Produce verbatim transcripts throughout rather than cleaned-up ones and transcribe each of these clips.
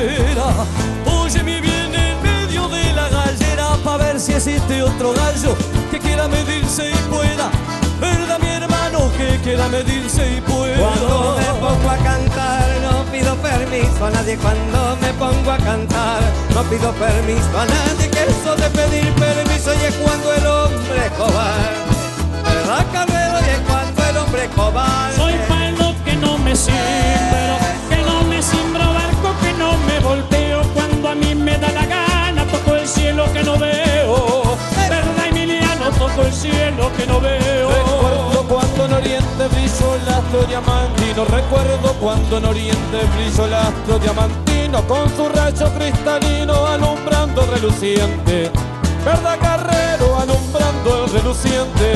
bandera. Óyeme bien en medio de la gallera, pa' ver si existe otro gallo que quiera medirse y pueda. Verdad, mi hermano, que quiera medirse y pueda. Cuando me pongo a cantar no pido permiso a nadie. Cuando me pongo a cantar no pido permiso a nadie, que eso de pedir permiso y es cuando el hombre es cobarde. ¿Verdad, Carrero? Y es cuando el hombre es cobarde. Soy palo que no me siembro, que no me siembro barco, que no me volteo. Cuando a mí me da la gana toco el cielo que no veo. ¿Verdad, Emiliano? Toco el cielo que no veo. Recuerdo cuando en Oriente brilló el astro diamantino. Recuerdo cuando en Oriente brilló el astro diamantino, con su rayo cristalino alumbrando el reluciente. ¿Verdad, Carrero? Alumbrando el reluciente.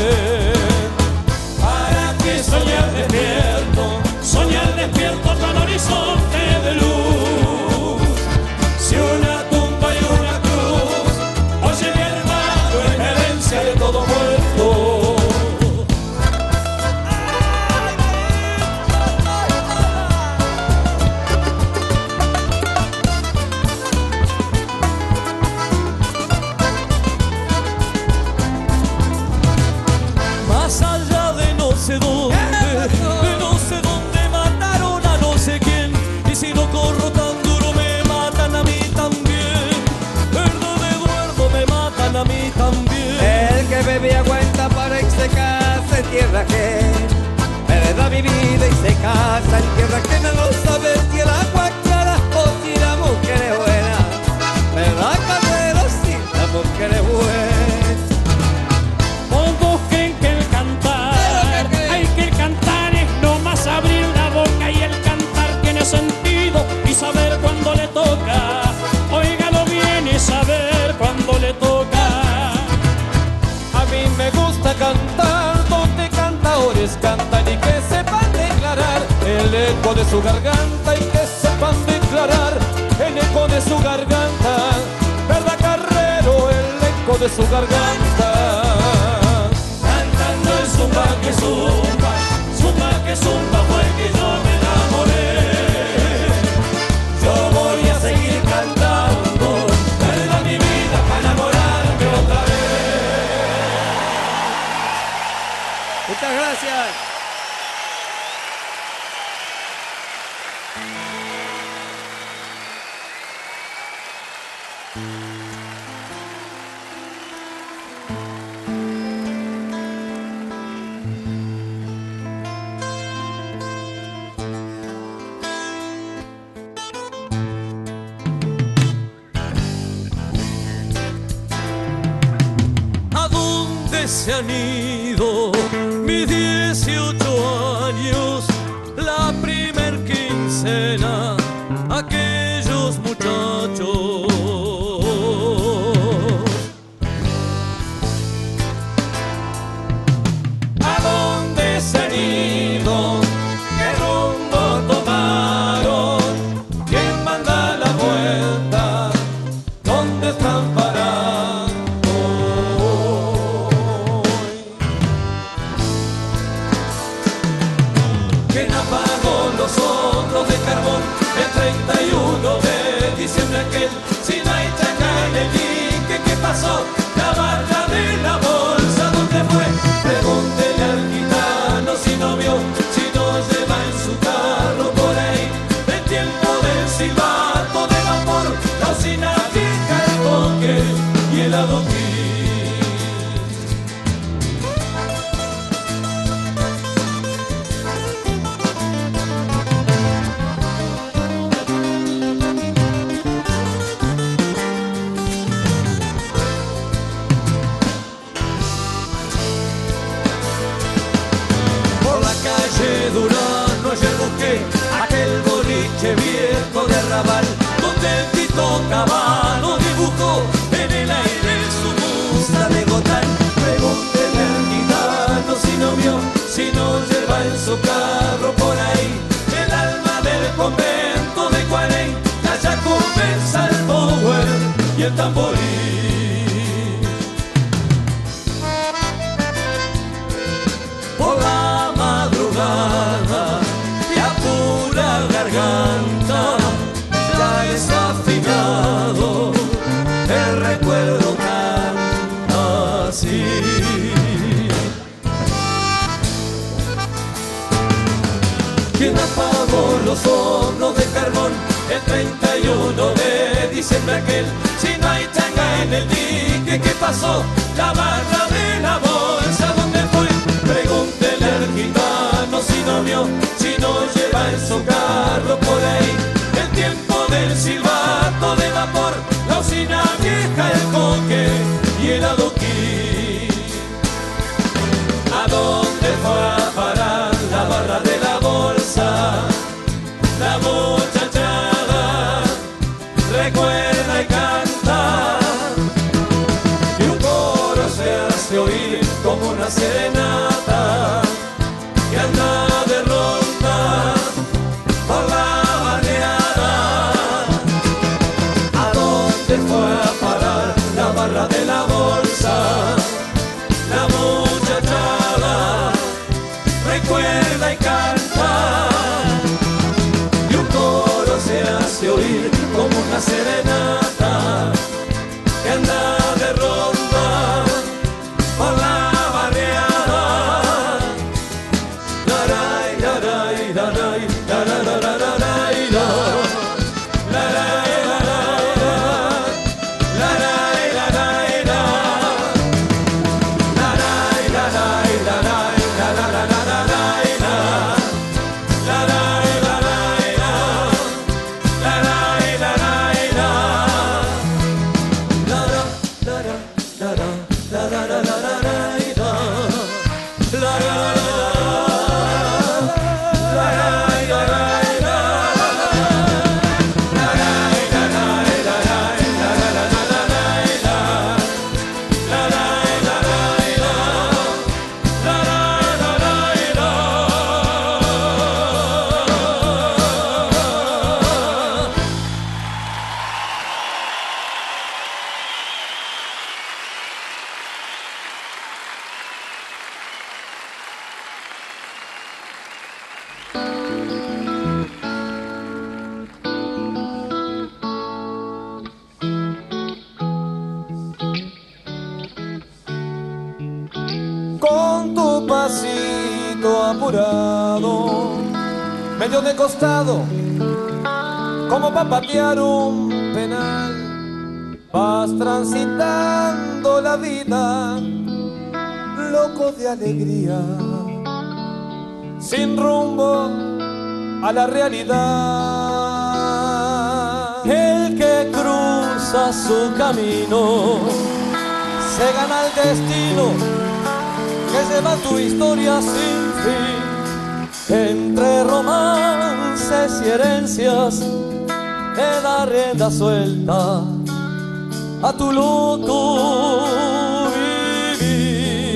¿Para qué soñar despierto? Soñar despierto hasta el horizonte de luz. Si una tumba y una cruz, oye mi hermano, en herencia de todo muerto. Más allá de no sé dónde, de no sé dónde mataron a no sé quién, y si no corro tan duro me matan a mí también. Eduardo de Eduardo me matan a mí también. El que bebe aguanta para que se casa en tierra que me da mi vida y se casa en tierra que no lo sabe si el agua clara o si la mujer es buena. Me da Carrero si la mujer es buena. Abrir la boca y el cantar tiene sentido y saber cuándo le toca. Óigalo bien y saber cuándo le toca. A mí me gusta cantar donde cantadores cantan y que sepan declarar el eco de su garganta, y que sepan declarar el eco de su garganta. ¿Verdad, Carrero? El eco de su garganta. Cantando el zumba que zumba, zumba que zumba fue que yo me enamoré. Yo voy a seguir cantando, perda mi vida para enamorarme otra vez. Muchas gracias. Se han ido mis dieciocho años, la primer quincena, aquellos muchachos. ¿A dónde se han ido? ¿Qué rumbo tomaron? ¿Quién manda la vuelta? ¿Dónde están parados? Diciembre aquel, si no hay chacal, ¿qué, qué pasó? La barra de la bolsa, ¿dónde fue? Pregúntele al gitano si no vio, si no lleva en su carro por ahí, el tiempo del silbato de vapor, la usina pica el coque y el adoquín. Viejo de Raval, donde el Tito Caballo dibujó en el aire su musa de Gotán. Pregúntele al gitano si no vio, si no lleva en su carro por ahí, el alma del convento de Guarey, la Yacupe, el Salpower y el tamborín. Garganta, ya está. afinado, el recuerdo canta así. ¿Quién apagó los hornos de carbón el treinta y uno de diciembre aquel? Si no hay tanga en el dique, ¿qué pasó? La barra de la bolsa, ¿dónde fue? Pregúntele al gitano si no vio, si no lleva en su carro por ahí. El tiempo del silbato de vapor, la usina vieja, el coque y el adoquín. ¿A dónde fue a parar la barra de la bolsa? La muchachada recuerda y canta, y un coro se hace oír como una serenata que anda de ronda por la barriada. ¿A dónde fue a parar la barra de la bolsa? La muchachada recuerda y canta, y un coro se hace oír como una serenata que anda de ronda por la barriada. Laray, laray, laray, laray, laray, laray, laray, laray, laray, laray, laray, laray. Medio de costado, como para patear un penal, vas transitando la vida, loco de alegría, sin rumbo a la realidad. El que cruza su camino se gana el destino que lleva tu historia sin fin. Entre romances y herencias le da rienda suelta a tu loco vivir.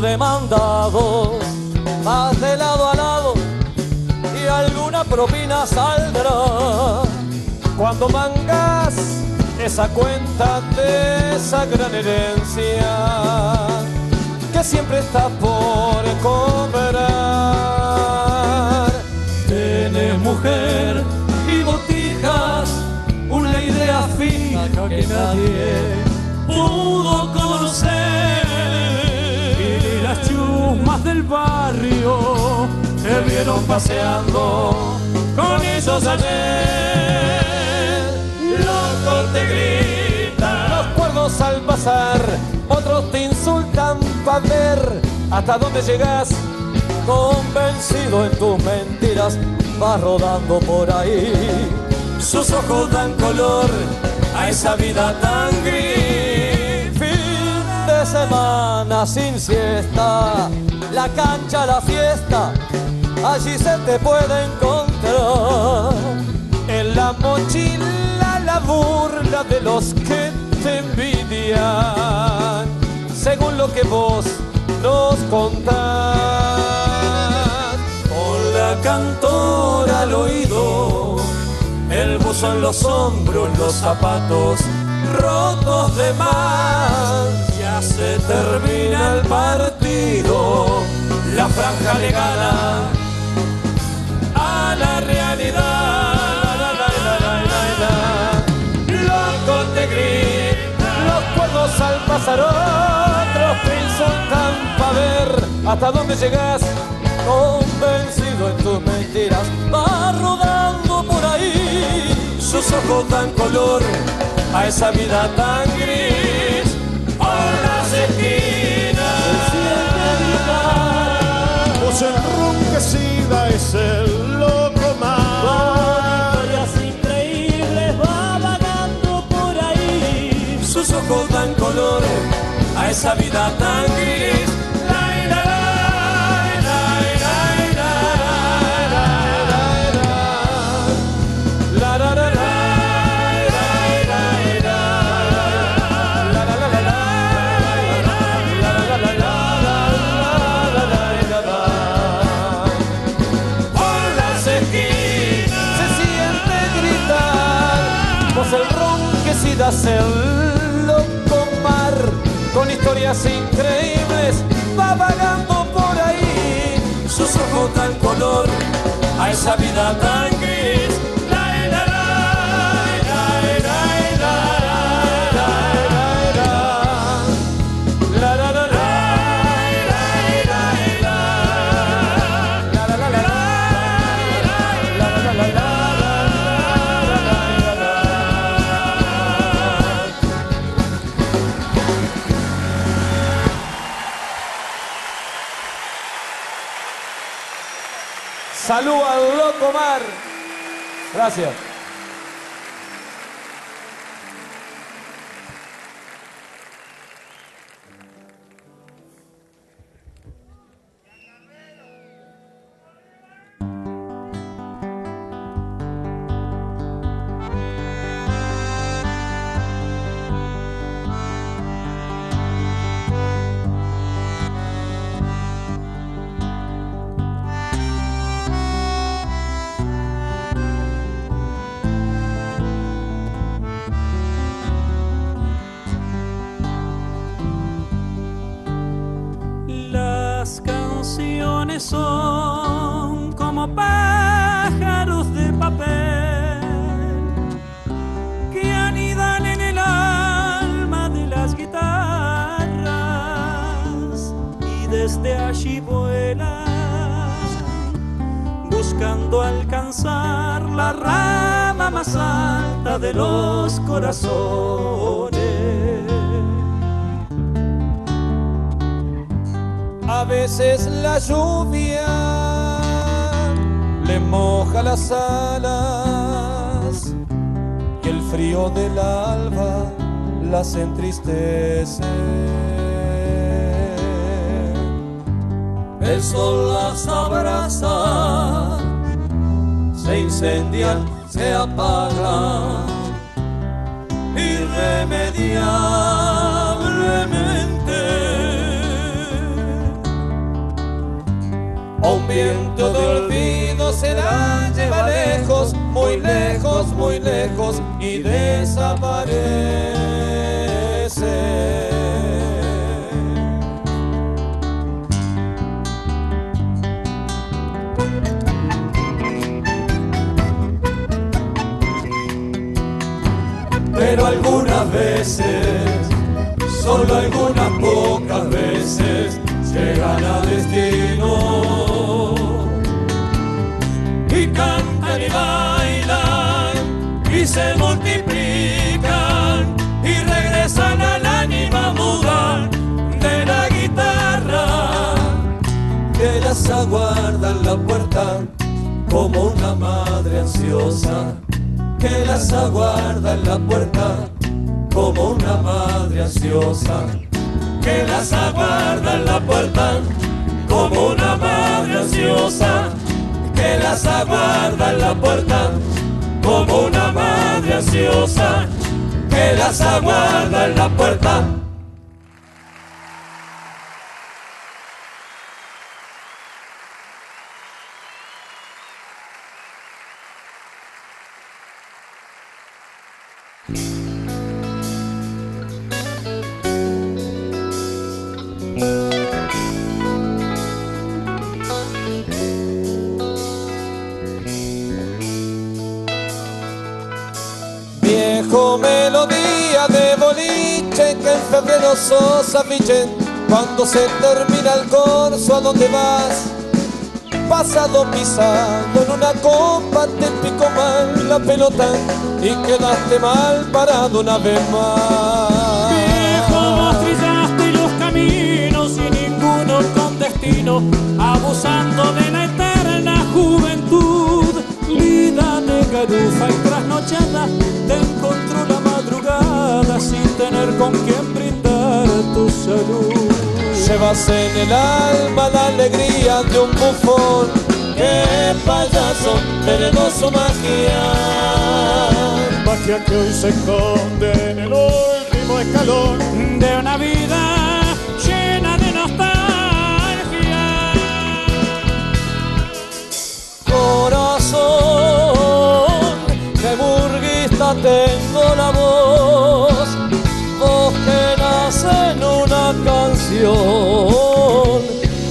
Demandado, vas de lado a lado y alguna propina saldrá. Cuando mangas esa cuenta de esa gran herencia que siempre está por cobrar. Tienes mujer y botijas, una idea fija que nadie pudo conocer. Chusmas del barrio te vieron paseando con ellos ayer. Loco te gritan los cuerdos al pasar, otros te insultan para ver hasta dónde llegas. Convencido en tus mentiras vas rodando por ahí. Sus ojos dan color a esa vida tan gris. Semana sin siesta, la cancha, la fiesta, allí se te puede encontrar. En la mochila la burla de los que te envidian, según lo que vos nos contar. Con la cantora al oído, el buzo en los hombros, los zapatos rotos de más. Ya se termina el partido, la franja le gana a la realidad. Al pasar otros insultan pa' ver hasta dónde llegas, convencido en tus mentiras. Va rodando por ahí sus ojos dan color a esa vida tan gris. Por las esquinas se siente vital, voz enronquecida es el loco mar. Con historias increíbles va vagando por ahí, sus ojos dan a esa vida tan gris. Por las esquinas se siente gritar, voz enronquecida se con historias increíbles va vagando por ahí, sus ojos dan color a esa vida tan gris. Saludos al loco Omar. Gracias. Son como pájaros de papel que anidan en el alma de las guitarras y desde allí vuelan buscando alcanzar la rama más alta de los corazones. A veces la lluvia le moja las alas y el frío del alba las entristece. El sol las abraza, se incendian, se apagan, irremediablemente. A un viento de olvido se la lleva lejos, muy lejos, muy lejos y desaparece. Pero algunas veces, solo algunas pocas veces, llegan a destino y cantan y bailan y se multiplican y regresan al ánima muda de la guitarra que las aguarda en la puerta como una madre ansiosa, que las aguarda en la puerta como una madre ansiosa, que las aguarda en la puerta como una madre ansiosa, que las aguarda en la puerta como una madre ansiosa, que las aguarda en la puerta. Viejo melodía de boliche que en febrero sos afiche. Cuando se termina el corso, ¿a dónde vas? Pasado pisado en una copa te picó mal la pelota y quedaste mal parado una vez más. Viejo, vos trillaste los caminos y ninguno con destino, abusando de la eterna juventud. Vida de garufa y trasnochada, te encontró la madrugada sin tener con quien brindar tu salud. Llevas en el alma la alegría de un bufón. ¡Qué payaso! Heredó su magia. Magia que hoy se esconde en el último escalón de una vida llena de nostalgia. Corazón, de burguista tengo la voz. Vos que nace en una canción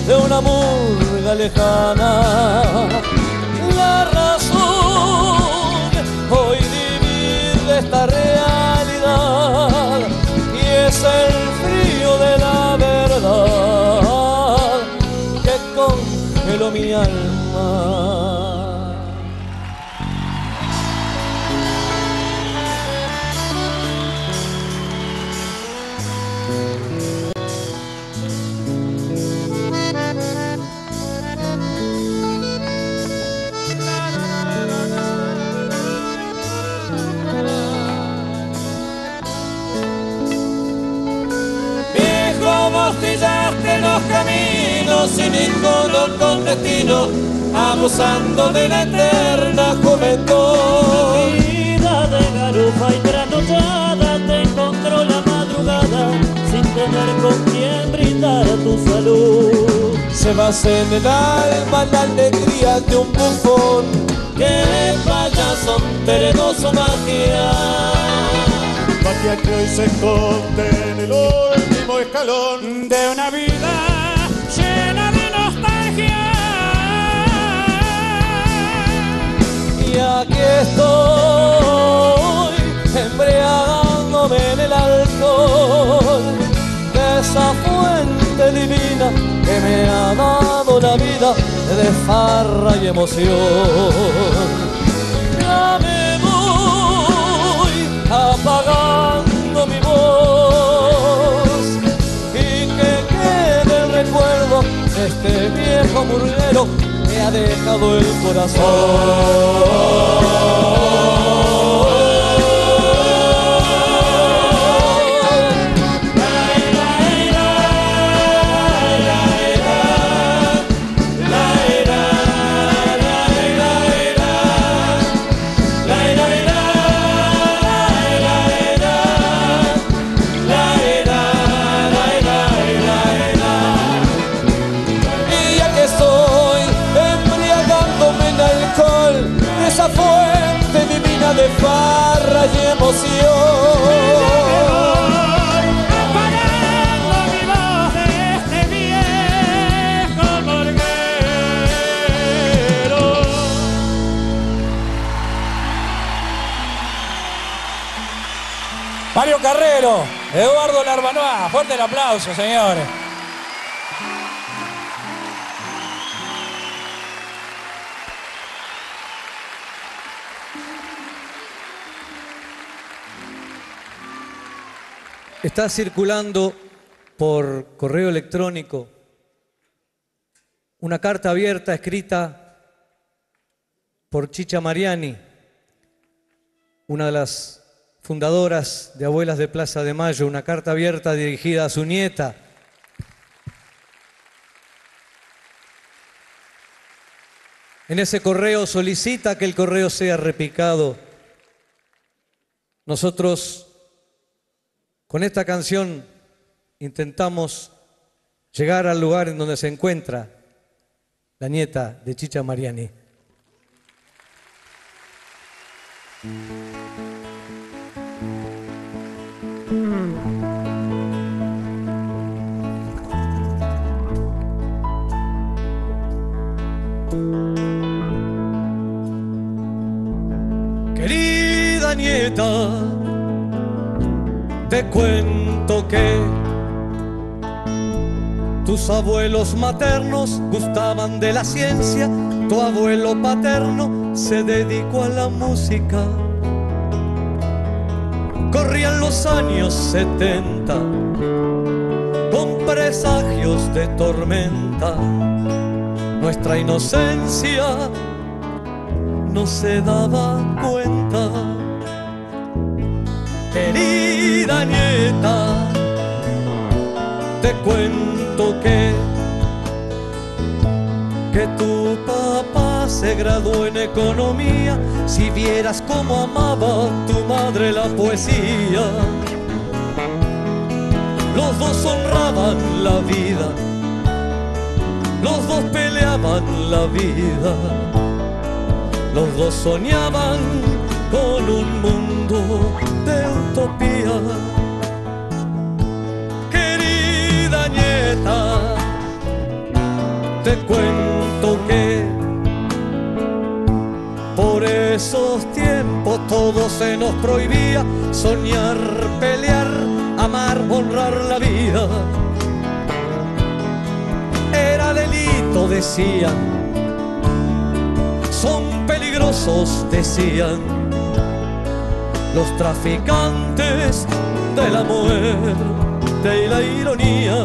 de una murga lejana, la razón hoy divide esta realidad y es el frío de la verdad que congeló mi alma. Trillaste los caminos y ninguno con destino, abusando de la eterna juventud. Vida de garufa y trasnochada, te encontró la madrugada sin tener con quien brindar tu salud. Llevas en el alma la alegría de un bufón. ¡Qué payaso! Te heredó su magia. Magia que hoy se esconde en el olor escalón de una vida llena de nostalgia. Y aquí estoy embriagándome en el alcohol de esa fuente divina que me ha dado la vida de farra y emoción. Ya me voy apagando mi voz, este viejo murguero me ha dejado el corazón. De farra y emoción. Apagando mi voz de este viejo morguero. Mario Carrero, Eduardo Larbanoa, fuerte el aplauso, señores. Está circulando por correo electrónico una carta abierta escrita por Chicha Mariani, una de las fundadoras de Abuelas de Plaza de Mayo, una carta abierta dirigida a su nieta. En ese correo solicita que el correo sea repicado. Nosotros, con esta canción, intentamos llegar al lugar en donde se encuentra la nieta de Chicha Mariani. Querida nieta, te cuento que tus abuelos maternos gustaban de la ciencia, tu abuelo paterno se dedicó a la música. Corrían los años setenta con presagios de tormenta. Nuestra inocencia no se daba cuenta. Querida nieta, te cuento que que tu papá se graduó en economía. Si vieras cómo amaba tu madre la poesía. Los dos honraban la vida, los dos peleaban la vida, los dos soñaban con un mundo de utopía. Querida nieta, te cuento que por esos tiempos todo se nos prohibía. Soñar, pelear, amar, honrar la vida era delito, decían. Son peligrosos, decían los traficantes de la muerte y la ironía.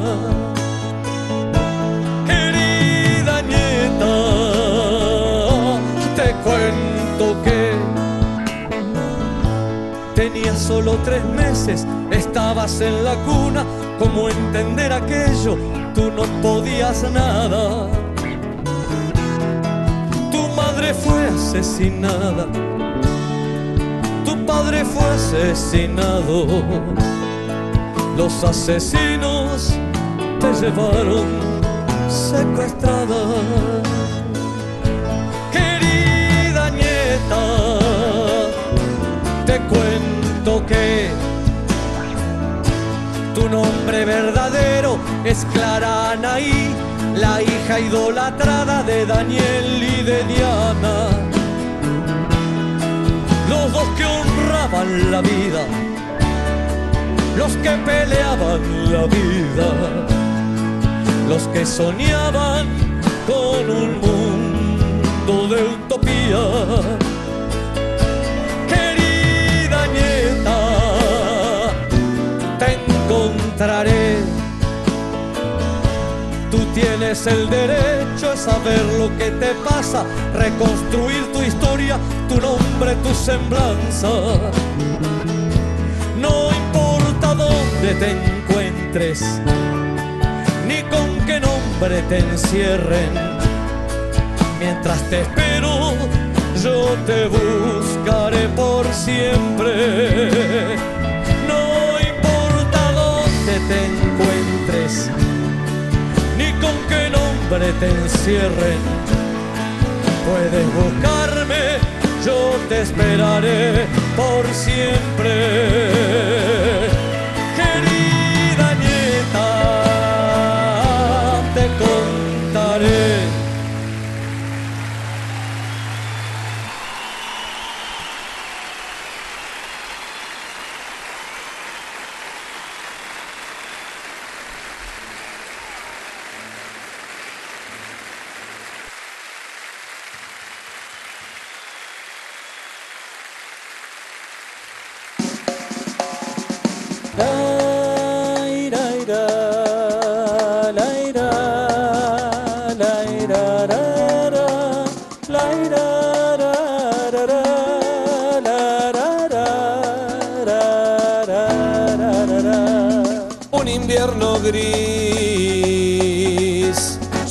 Querida nieta, te cuento que tenías solo tres meses, estabas en la cuna. ¿Cómo entender aquello? Tú no podías nada. Tu madre fue asesinada, tu padre fue asesinado. Los asesinos te llevaron secuestrada. Querida nieta, te cuento que tu nombre verdadero es Clara Anaí, la hija idolatrada de Daniel y de Diana. Los dos que honraban la vida, los que peleaban la vida, los que soñaban con un mundo de utopía. Querida nieta, te encontraré. Tú tienes el derecho a saber lo que te pasa, reconstruir tu historia, tu nombre, tu semblanza. No importa dónde te encuentres, ni con qué nombre te encierren. Mientras te espero, yo te buscaré por siempre. No importa dónde te encuentres, ni con qué nombre te encierren. Puedes buscarme, yo te esperaré por siempre. Querida nieta, te contaré.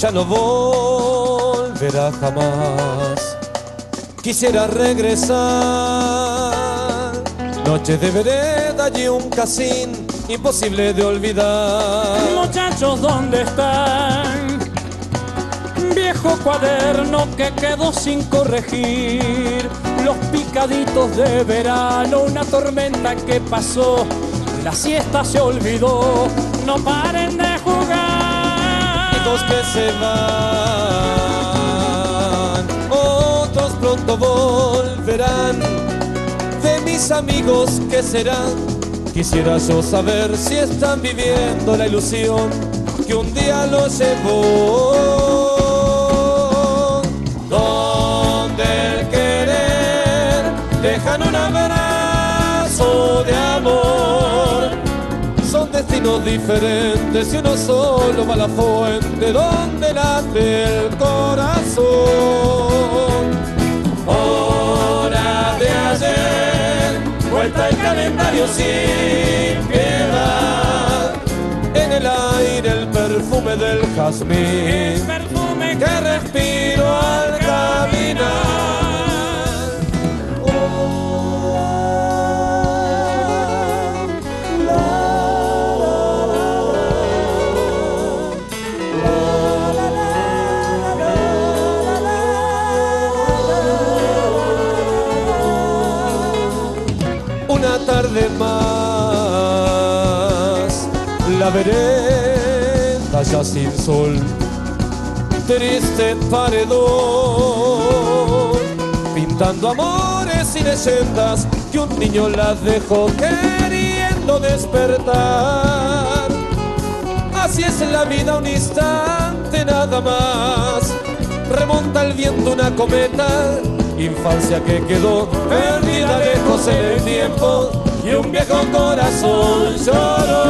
Ya no volverá jamás. Quisiera regresar. Noche de vereda y un casín imposible de olvidar. Muchachos, ¿dónde están? Viejo cuaderno que quedó sin corregir. Los picaditos de verano, una tormenta que pasó. La siesta se olvidó. No paren de jugar. Que se van cuando volverán de mis amigos que serán. Quisiera yo saber si están viviendo la ilusión que un día los llevó. Donde el querer dejan un abrazo de amor. Son destinos diferentes y uno solo va a la fuente donde nace el corazón. Hora de ayer, vuelta el calendario sin piedad. En el aire el perfume del jazmín, perfume que respiro al caminar. De más, la vereda ya sin sol, triste paredón, pintando amores y leyendas que un niño las dejó queriendo despertar. Así es la vida, un instante nada más, remonta el viento una cometa, infancia que quedó perdida lejos en el tiempo. Y un viejo corazón lloró.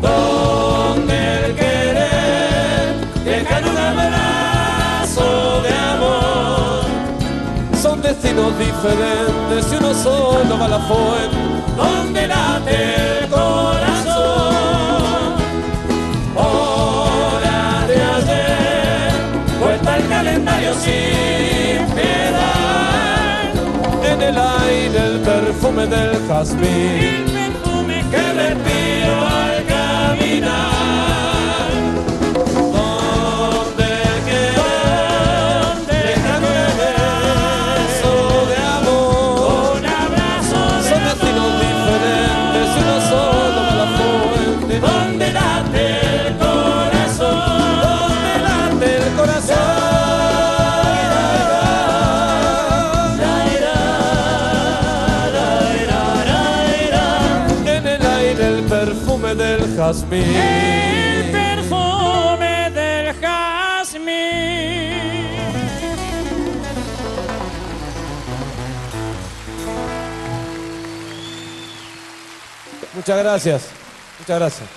Donde el querer dejan un abrazo de amor. Son destinos diferentes y uno solo va a la fuente donde late el corazón. Hora de ayer, vuelta el calendario sin piedad. En el aire el perfume del jazmín, el perfume que respiro al caminar. Donde quedó, dejan un abrazo de amor. Un abrazo de amor. Son destinos diferentes y uno solo a la fuente. Donde late el corazón. Donde late el corazón. Del jazmín. El perfume del jazmín. Muchas gracias, muchas gracias.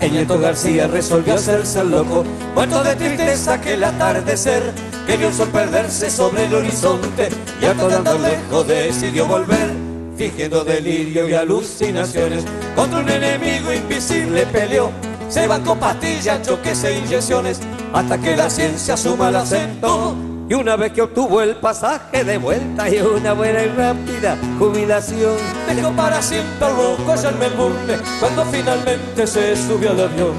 El Ñato García resolvió hacerse el loco, muerto de tristeza que el atardecer, que vio el sol perderse sobre el horizonte, y acordando lejos decidió volver, fingiendo delirio y alucinaciones, contra un enemigo invisible peleó, se bancó pastillas, choques e inyecciones, hasta que la ciencia su mal aceptó. Y una vez que obtuvo el pasaje de vuelta y una buena y rápida jubilación, dejó para siempre al rojo allá en Melbourne, cuando finalmente se subió al avión.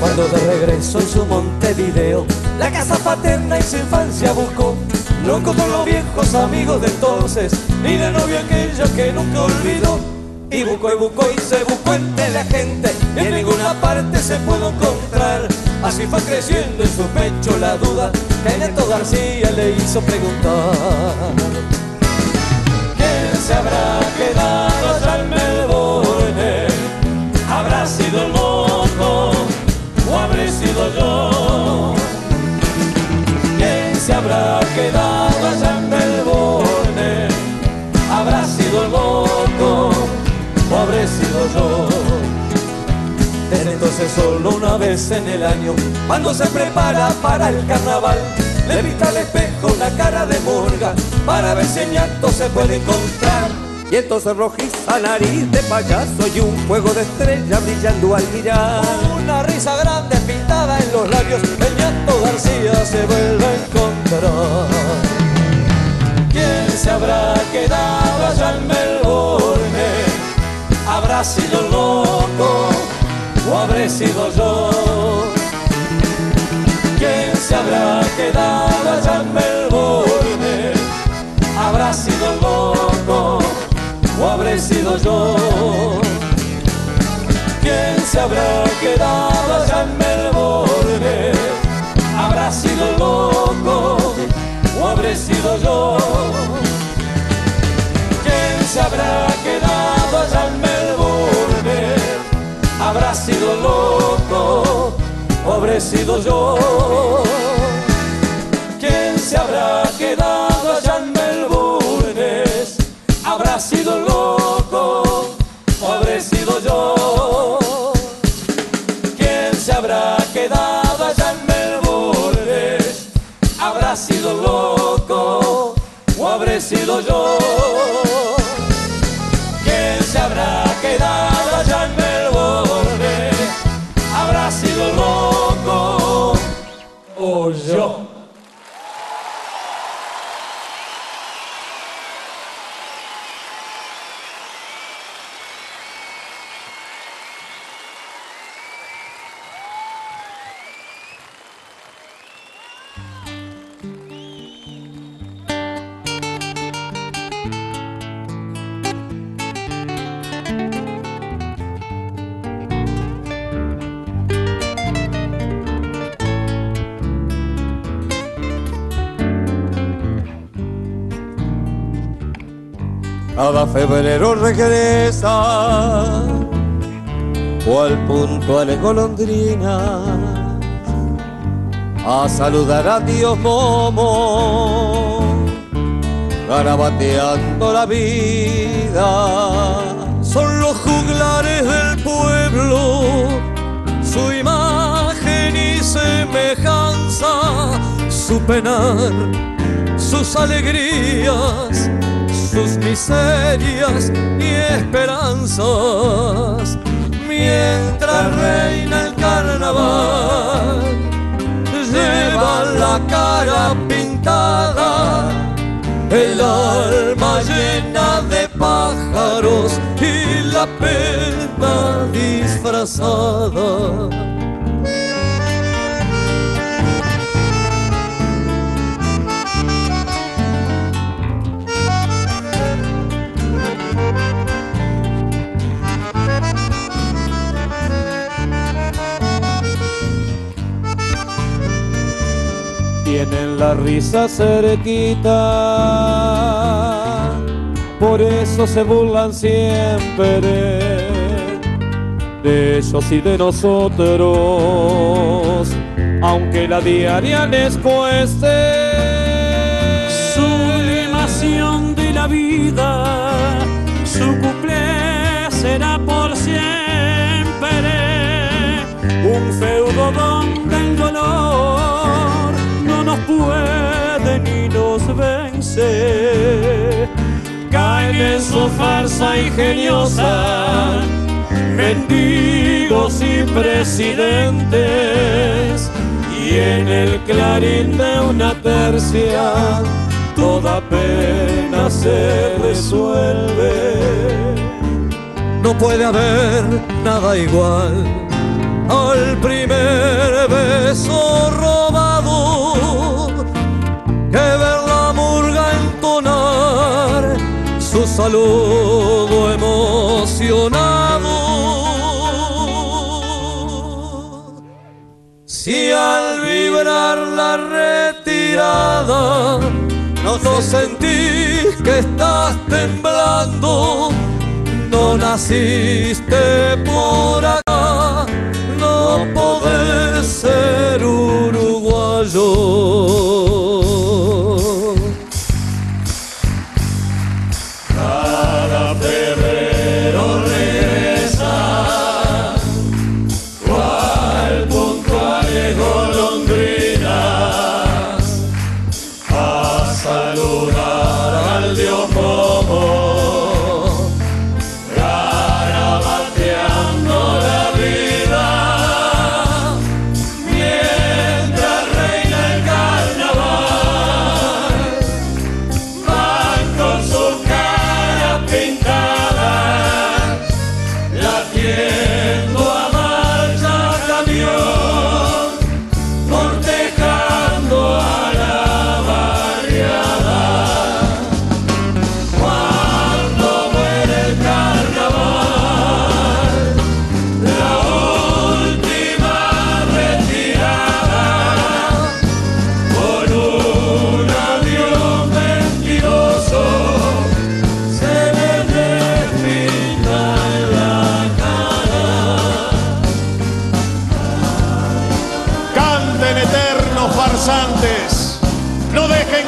Cuando de regreso en su Montevideo, la casa paterna y su infancia buscó, no encontró los viejos amigos de entonces, ni la novia aquella que nunca olvidó. Y buscó y buscó y se buscó entre la gente, y en ninguna parte se pudo encontrar. Así fue creciendo en su pecho la duda, que Ñato García le hizo preguntar. ¿Quién se habrá quedado allá en Melbourne? ¿Habrá sido el moco? ¿O habré sido yo? ¿Quién se habrá quedado allá en Melbourne? ¿Habrá sido el loco? ¿O habré sido yo? Desde entonces solo una vez en el año, cuando se prepara para el carnaval, le pinta al espejo una cara de murga para ver si el Ñato se puede encontrar. Y entonces rojiza nariz de payaso y un fuego de estrella brillando al mirar, una risa grande pintada en los labios, el Ñato García se vuelve a encontrar. ¿Quién se habrá hubiera quedado allá en Melbourne. Habrá sido loco o habré sido yo. ¿Quién se habrá quedado allá en Melbourne? Habrá sido loco o habré sido yo. ¿Quién se habrá quedado allá en Melbourne? Habrá sido loco o habré sido yo. ¿Quién se habrá quedado allá en Melbourne? Habrá sido loco o habré sido yo. ¿Quién se habrá quedado allá en Melbourne? Habrá sido loco o habré sido yo. ¿Quién se habrá quedado allá en Melbourne? Habrá sido loco o habré sido yo. ¿Quién se habrá quedado allá en Melbourne? Habrá sido loco o yo. Cada febrero regresa, cual puntuales golondrinas, a saludar a Dios Momo, garabateando la vida. Son los juglares del pueblo, su imagen y semejanza, su penar, sus alegrías, sus miserias y esperanzas. Mientras reina el carnaval, llevan la cara pintada, el alma llena de pájaros y la pena disfrazada. Tienen la risa cerquita, por eso se burlan siempre de ellos y de nosotros, aunque la diaria les cueste. Sublimación de la vida, su cuplé será por siempre un feudo donde el dolor pueden y nos vencer. Caen en su farsa ingeniosa mendigos y presidentes, y en el clarín de una tercia toda pena se resuelve. No puede haber nada igual al primer beso robado, que ver la murga entonar su saludo emocionado. Si al vibrar la retirada no, no sentís que estás temblando, no naciste por acá, no podés ser uruguayo. Cada febrero regresa, cual puntuales golondrinas, a saludar al Dios Momo, garabateando la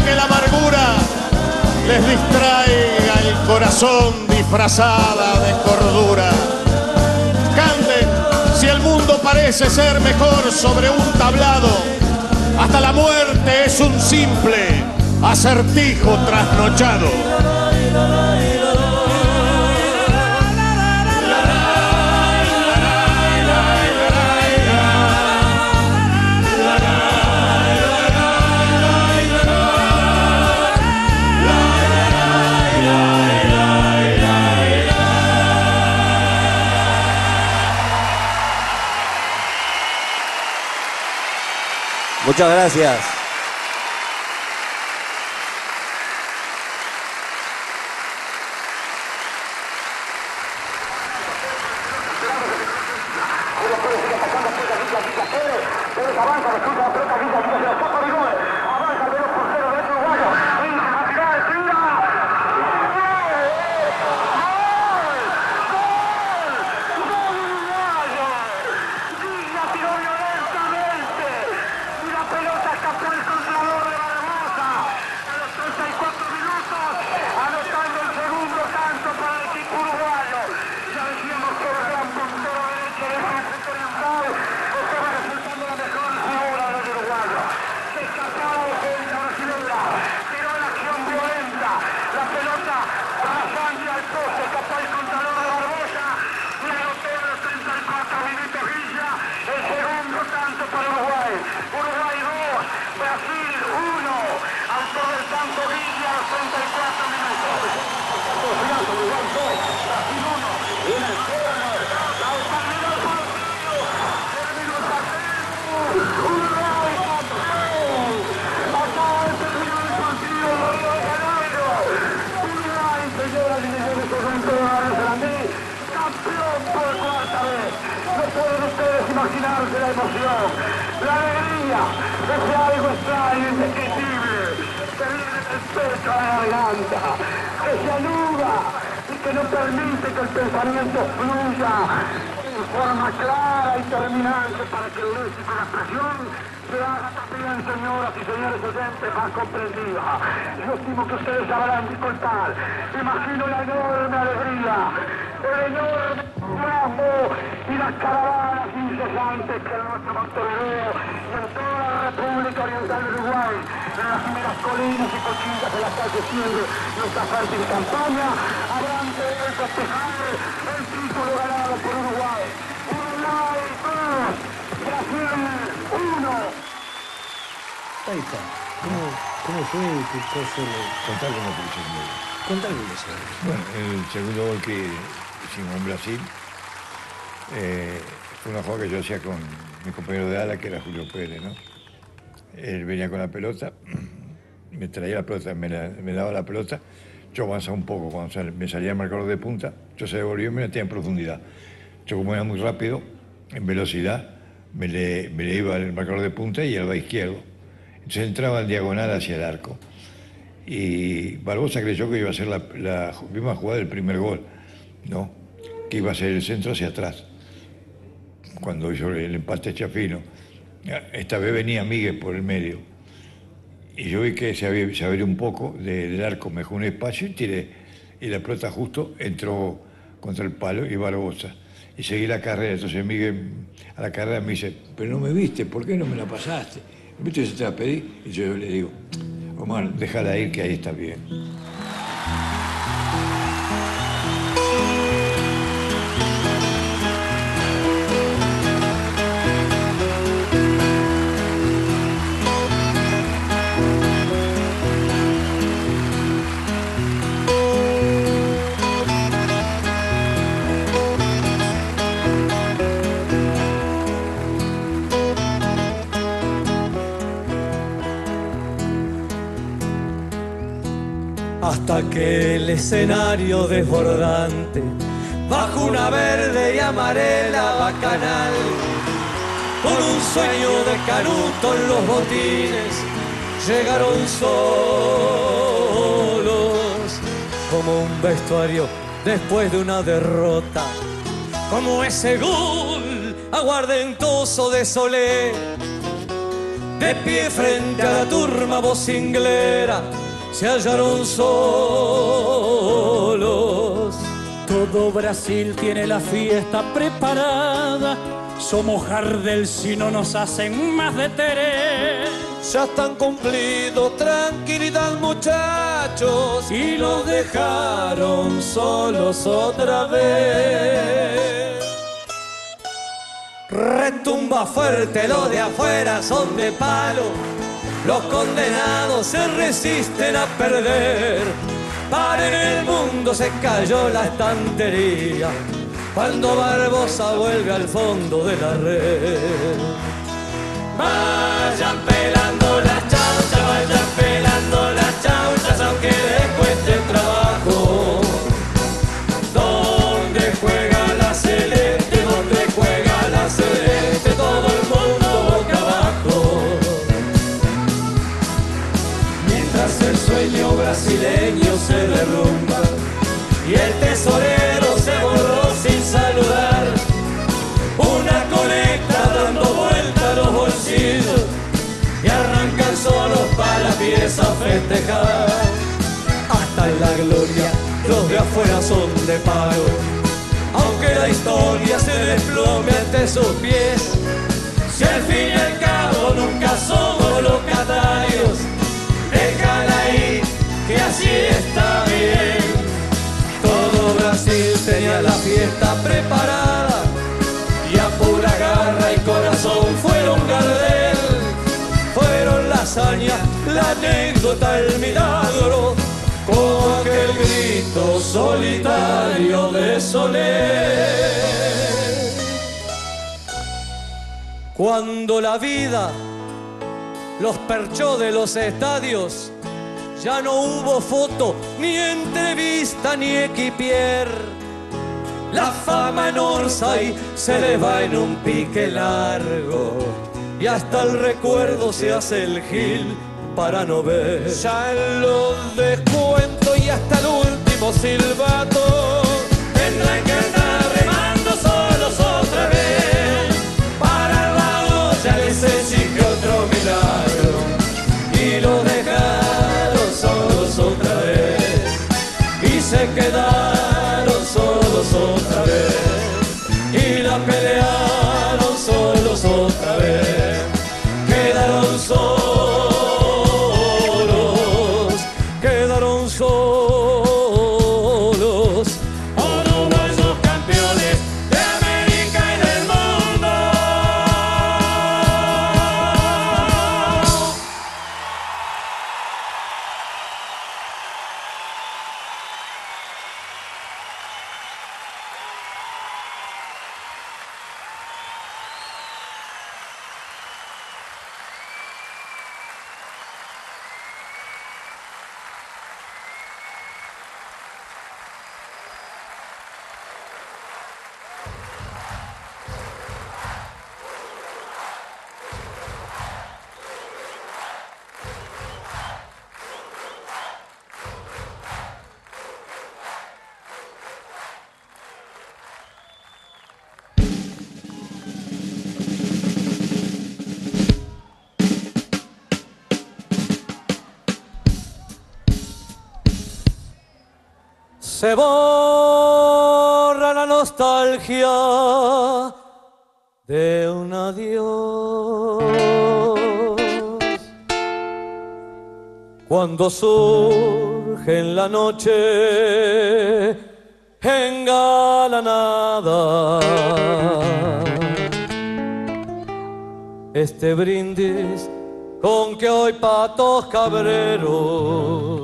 que la amargura les distraiga el corazón disfrazada de cordura. Canten si el mundo parece ser mejor sobre un tablado. Hasta la muerte es un simple acertijo trasnochado. Muchas gracias. Con mi compañero de ala, que era Julio Pérez, ¿no? Él venía con la pelota, me traía la pelota, me, la, me daba la pelota, yo avanzaba un poco, cuando sal, me salía el marcador de punta, yo se devolvió y me metía en profundidad. Yo, como era muy rápido, en velocidad, me le, me le iba el marcador de punta y el va izquierdo. Entonces entraba en diagonal hacia el arco. Y Barbosa creyó que iba a ser la, la misma jugada del primer gol, ¿no? Que iba a ser el centro hacia atrás. Cuando hizo el empate Chafino, esta vez venía Miguel por el medio. Y yo vi que se abrió, se abrió un poco de, del arco, me dejó un espacio y tiré. Y la pelota justo entró contra el palo y Barbosa. Y seguí la carrera, entonces Miguel a la carrera me dice, pero no me viste, ¿por qué no me la pasaste? ¿Viste que se te la pedí? Y yo le digo, Omar, déjala ir que ahí está bien. Hasta que el escenario desbordante bajo una verde y amarela bacanal, con un sueño de canuto en los botines, llegaron solos, como un vestuario después de una derrota, como ese gol aguardentoso de Solé, De pie frente a la turma vocinglera se hallaron solos. Todo Brasil tiene la fiesta preparada. Somos Gardel si no nos hacen más de Terés. Ya están cumplidos, tranquilidad muchachos, y los dejaron solos otra vez. Retumba fuerte, los de afuera son de palo. Los condenados se resisten a perder. Para en el mundo se cayó la estantería cuando Barbosa vuelve al fondo de la red. Vayan pelando las chauchas, vayan pelando las chauchas, aunque les cueste el trabajo. ¿Dónde juega la selección? Todo el mundo boca abajo. Mientras el sueño brasileño se derrumba y el tesorero se borró sin saludar, una colecta dando vuelta a los bolsillos y arrancan solos para la pieza a festejar. Hasta en la gloria los de afuera son de pago, aunque la historia se desplome ante sus pies. Si al fin y al cabo nunca somos los canarios, déjala ahí, que así está bien. Todo Brasil tenía la fiesta preparada y a pura garra y corazón fueron Gardel. Fueron la hazaña, la anécdota, el milagro, como aquel grito solitario de Solé. Cuando la vida los perchó de los estadios, ya no hubo foto, ni entrevista, ni equipier. La fama en Orsay se le va en un pique largo y hasta el recuerdo se hace el gil para no ver. Ya en los descuentos y hasta el último silbato tendrán que estar remando solos otra vez. Para la olla les exige otro milagro y los dejaron solos otra vez. Y se quedaron solos otra vez y la pelearon solos otra vez. Quedaron solos. Se borra la nostalgia de un adiós. Cuando surge en la noche engalanada este brindis con que hoy patos cabreros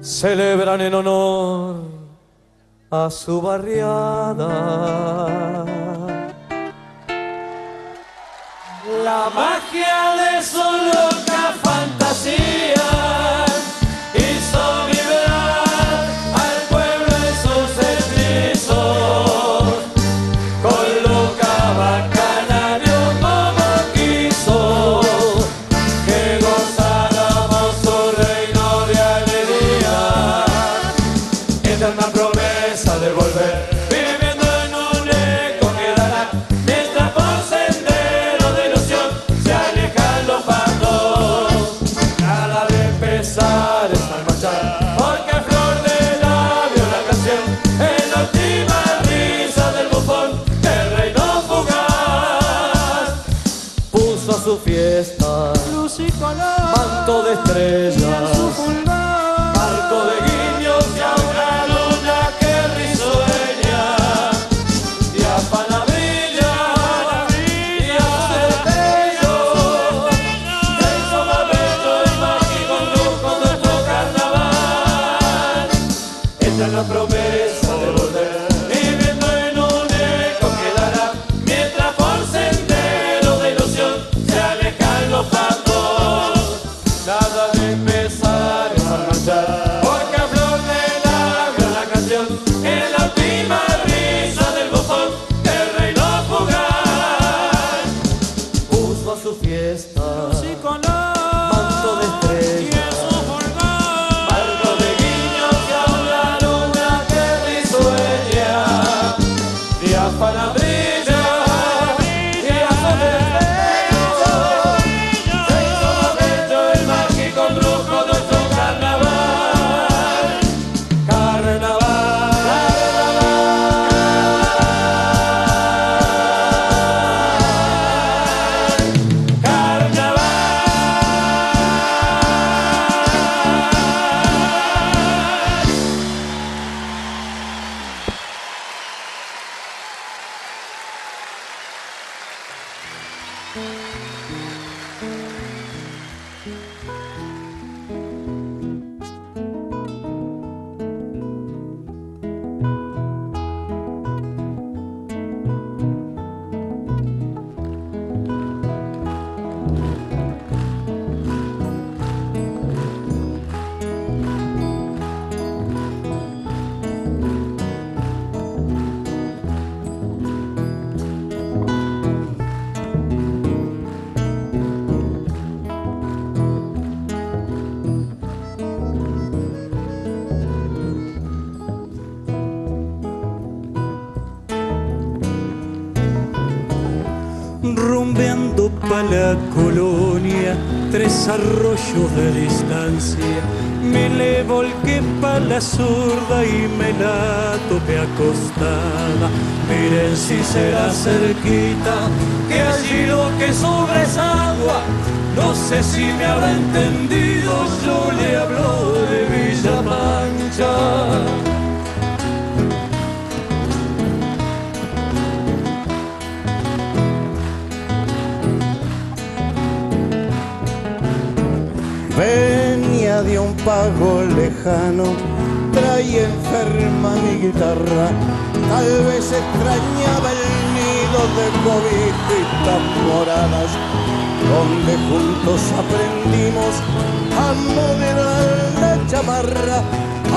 celebran en honor a su barriada. La magia de su loca fantasía hizo vibrar al pueblo en sus deslizos. Colocaba canarios como quiso, que gozáramos su reino de alegría. Una promesa de volver, viviendo en un eco quedará, mientras por sendero de ilusión se aleja. manto de estrellas, barco de guiños y a una luna que risueña, y a Panabrilla, y a Certeño, eso más bello y mágico en lujo nuestro carnaval. Esta es la promesa de volver. Arroyos de distancia, me elevo el que pa' la zurda y me la tope acostada. Miren si será cerquita, que allí lo que sobra es agua. No sé si me habrá entendido, yo le hablo de Villa Mancha. Venía de un pago lejano, traía enferma mi guitarra. Tal vez extrañaba el nido de cobijitas moradas, donde juntos aprendimos a modelar la chamarra,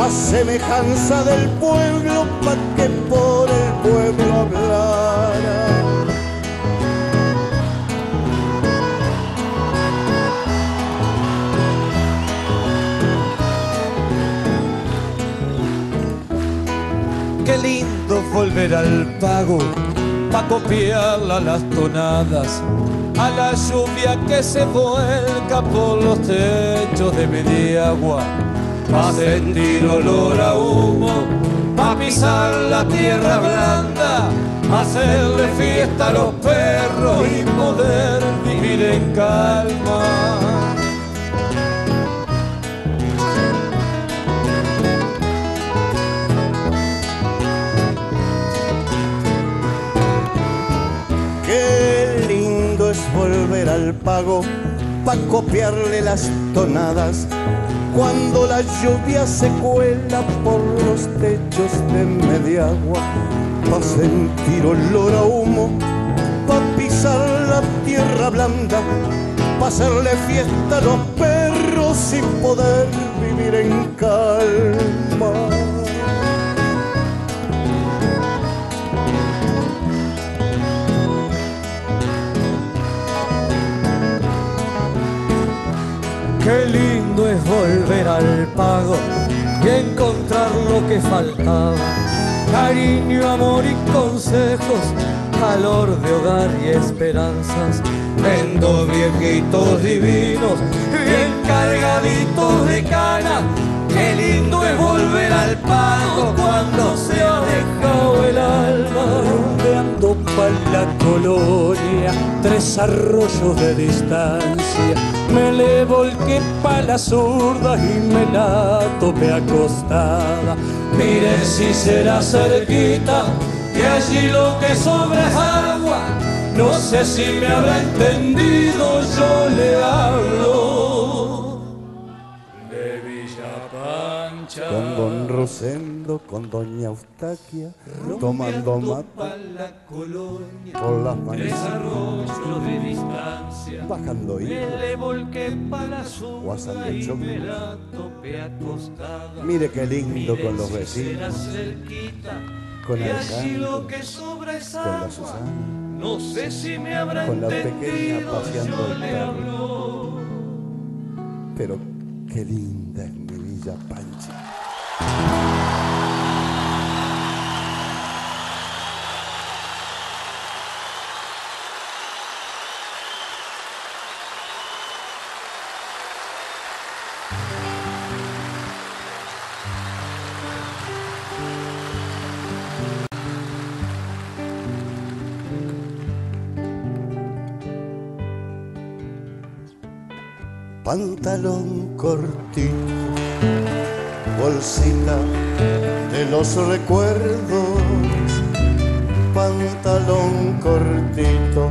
a semejanza del pueblo, pa' que por el pueblo hablara. Qué lindo volver al pago, pa' copiarla a las tonadas, a la lluvia que se vuelca por los techos de Mediagua, pa' sentir olor a humo, pa' pisar la tierra blanda, pa' hacerle fiesta a los perros y poder vivir en calma. Volver al pago pa' copiarle las tonadas, cuando la lluvia se cuela por los techos de Mediagua, pa' sentir olor a humo, pa' pisar la tierra blanda, pa' hacerle fiesta a los perros y poder vivir en calma. Qué lindo es volver al pago y encontrar lo que faltaba, cariño, amor y consejos, calor de hogar y esperanzas. Vendo viejitos divinos, bien cargaditos de cana. Qué lindo es volver al pago cuando se ha dejado el alma, rumbeando Europa y la colonia, tres arroyos de distancia. Me le volqué pa' la zurda y me la topé acostada. Miren si será cerquita, que allí lo que sobra es agua. No sé si me habrá entendido, yo le hablo de Villapancha. Con don Rosendo, con doña Eustaquia, tomando mate la colonia, por las manos de distancia, bajando hilos, me le volqué para la zona y me la topé acostada. Mire qué lindo con los vecinos, con el canto, con la Susana. No sé si me habrá con la pequeña paseando el carro. Pero qué linda es mi Villa Pancha. Pantalón cortito, bolsita de los recuerdos. Pantalón cortito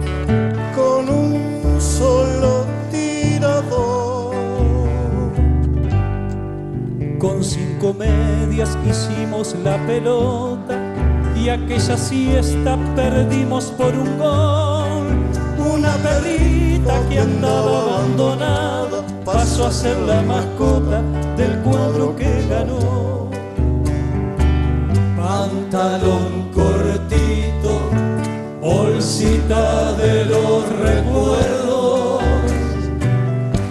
con un solo tirador. Con cinco medias hicimos la pelota y aquella siesta perdimos por un gol. Una perrita que andaba abandonada pasó a ser la mascota del cuadro que ganó. Pantalón cortito, bolsita de los recuerdos.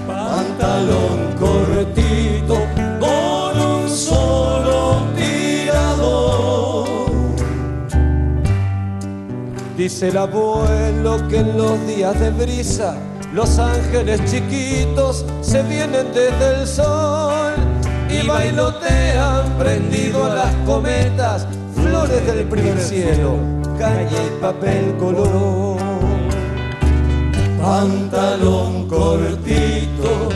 Pantalón cortito, con un solo tirador. Dice el abuelo que en los días de brisa los ángeles chiquitos se vienen desde el sol y bailotean prendido a las cometas, flores del primer cielo, caña y papel color. Pantalón cortito,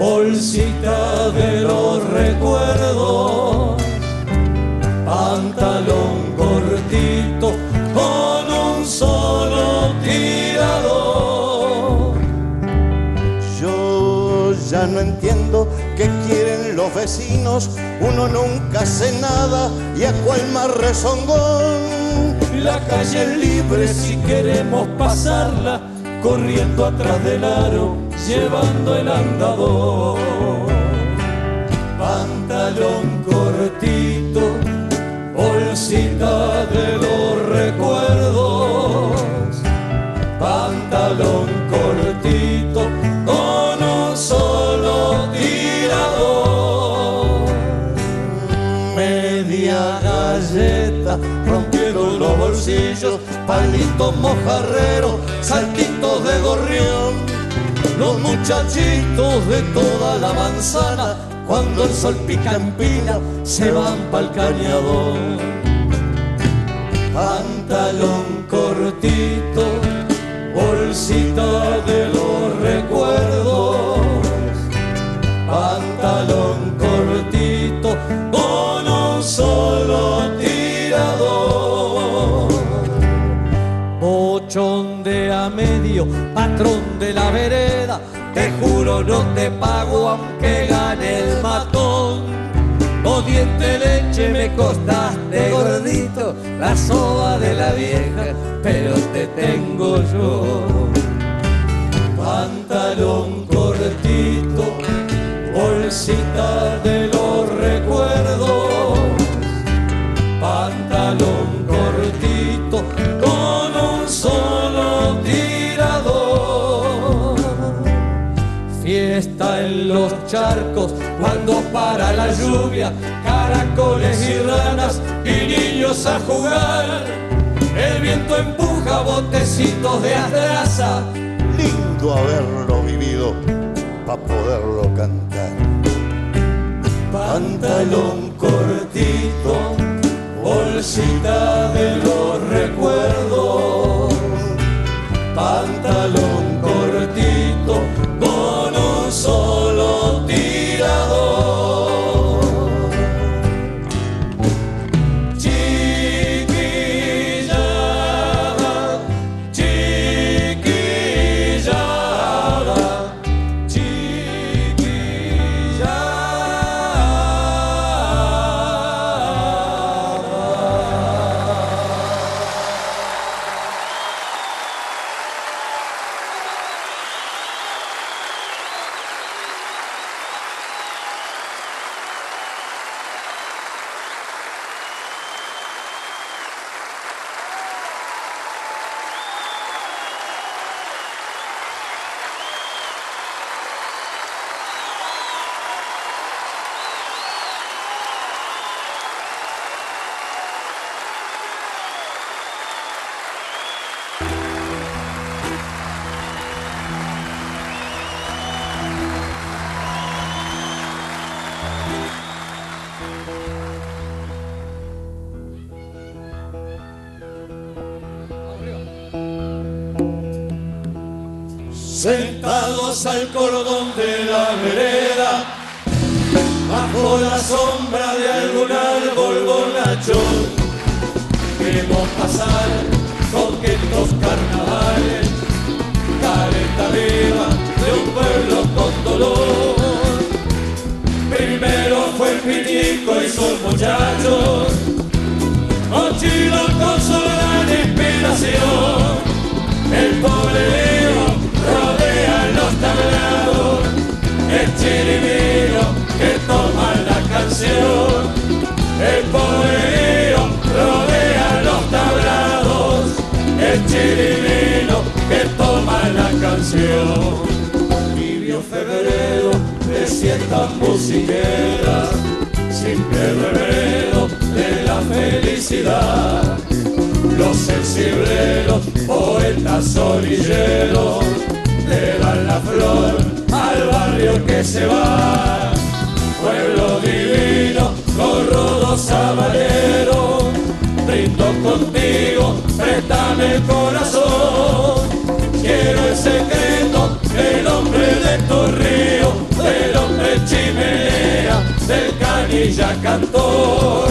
bolsita de los recuerdos. Pantalón cortito con un solo tirador. Ya no entiendo qué quieren los vecinos, uno nunca hace nada y a cual más rezongón. La calle es libre si queremos pasarla, corriendo atrás del aro, llevando el andador. Pantalón cortito, bolsita de los recuerdos. Pantalón cortito con un solo tirador. Media galleta rompieron los bolsillos, palitos mojarreros, saltitos de gorrión. Los muchachitos de toda la manzana, cuando el sol pica en pila, se van pa'l cañador. Pantalón cortito, bolsita de los recuerdos. Pantalón cortito con un solo tirador. Pochón de a medio, patrón de la vereda, te juro no te pago aunque gane el matón. O diente leche me costaste gordito, la soba de la vieja, pero te tengo yo. Pantalón cortito, bolsita de los recuerdos. Pantalón cortito con un solo tirador. Fiesta en los charcos cuando para la lluvia, caracoles y ranas y niños a jugar. El viento empuja botecitos de atraza. Lindo haberlo vivido pa' poderlo cantar. Pantalón cortito, bolsita de los recuerdos. sentados al cordón de la vereda, bajo la sombra de algún árbol borracho. Queremos pasar coquetos carnavales, careta viva de un pueblo con dolor. Primero fue el pitico y sus muchachos, mochilos con su gran inspiración. El pobre Leo rodea los tablados, el chiribino que toma la canción. El pobre Leo rodea los tablados, el chiribino que toma la canción. Tibio febrero de siestas musiqueras, simple reveredo de la felicidad. Los sensibleros, poetas orilleros, le dan la flor al barrio que se va. Pueblo divino, con rudos habaneros, brindo contigo, préstame el corazón. Quiero el secreto del hombre de tu río, del hombre chimenea, del canilla cantor.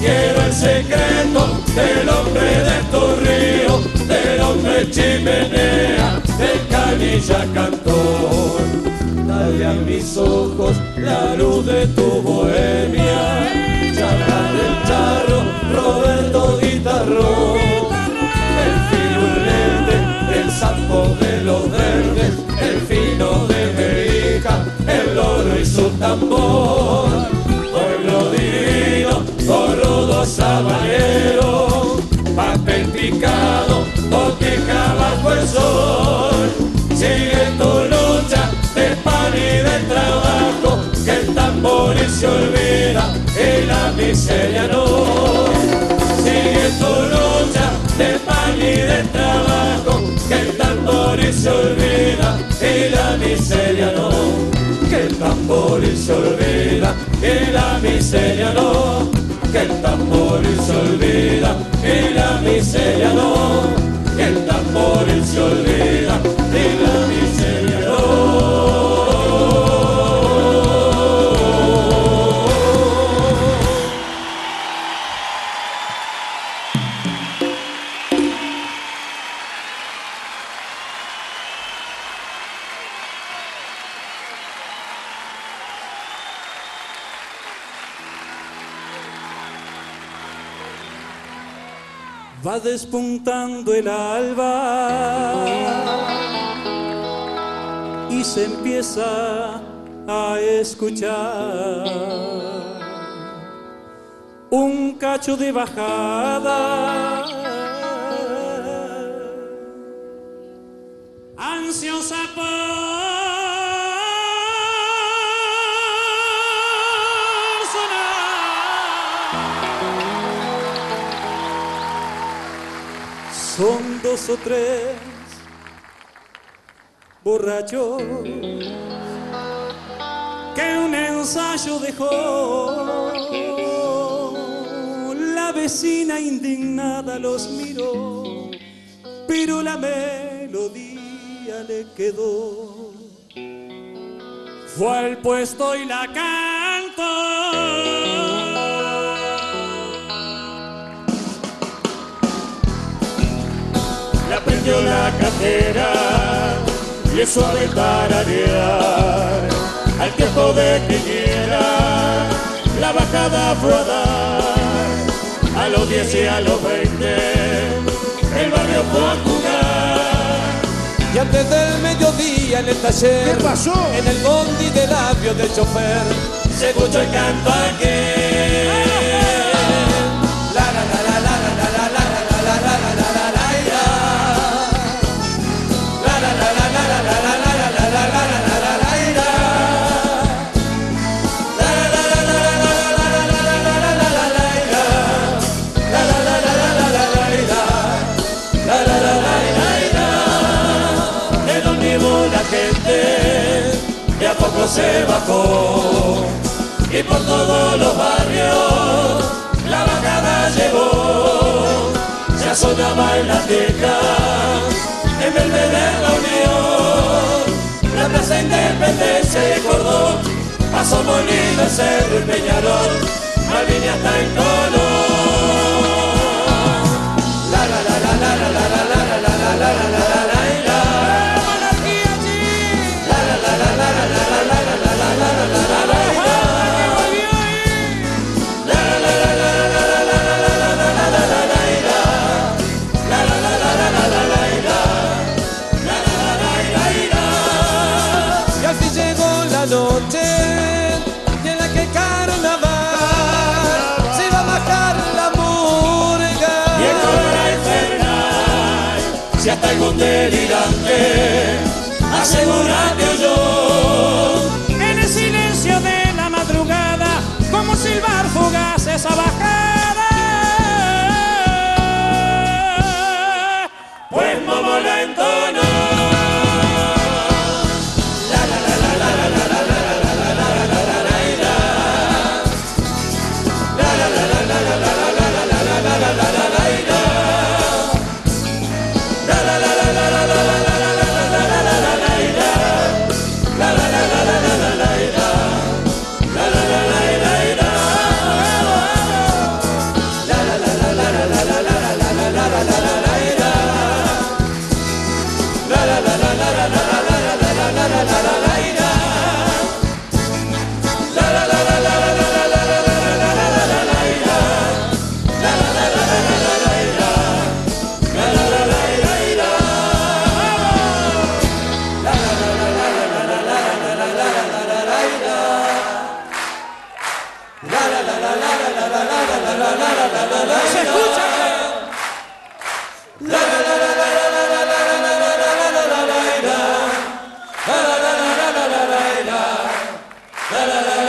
Quiero el secreto del hombre de tu río, del hombre chimenea, del canilla cantor. Dale a mis ojos la luz de tu bohemia, charla del charro, Roberto Guitarrón. El fino verde, el sapo de los verdes, el fino de Merica, el loro y su tambor. Corrudos habaneros, papel picado, botica bajo el sol. Sigue tu lucha de pan y de trabajo, que el tambor se olvida y la miseria no. Sigue tu lucha de pan y de trabajo, que el tambor se olvida y la miseria no. Que el tambor se olvida y la miseria no. Que el tambor se olvida y la miseria no. Que el tambor se olvida y la miseria va despuntando el alba y se empieza a escuchar un cacho de bajada, ansiosa por son dos o tres borrachos que un ensayo dejó. La vecina indignada los miró, pero la melodía le quedó. Fue al puesto y la cantó. Aprendió la cartera y es suave tararear al tiempo de que quiera la bajada fue a dar. A los diez y a los veinte el barrio fue a jugar. Y antes del mediodía en el taller, ¿qué pasó? En el bondi de labio del chofer se escuchó el canto aquel. Se bajó y por todos los barrios la bajada llegó. Ya sonaba en las viejas en verde de la Unión. la plaza Independencia y Cordón, pasó Molina, Cerro y Peñarol, Malvinas está en color. La la la la la la la la la la la la la la. Algún delirante, asegúrate o yo. En el silencio de la madrugada, como silbar fugaz esa bajada, pues Momo la entona. La la la.